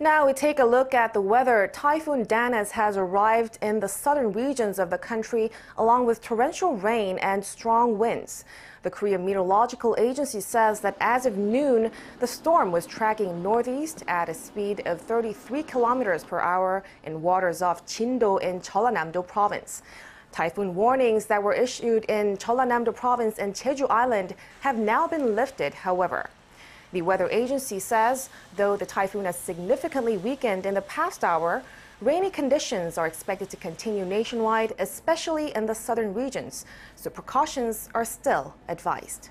Now we take a look at the weather. Typhoon Danas has arrived in the southern regions of the country along with torrential rain and strong winds. The Korea Meteorological Agency says that as of noon, the storm was tracking northeast at a speed of 33 kilometers per hour in waters off Jindo in Jeollanam-do province. Typhoon warnings that were issued in Jeollanam-do province and Jeju Island have now been lifted, however. The weather agency says, though the typhoon has significantly weakened in the past hour, rainy conditions are expected to continue nationwide, especially in the southern regions, so precautions are still advised.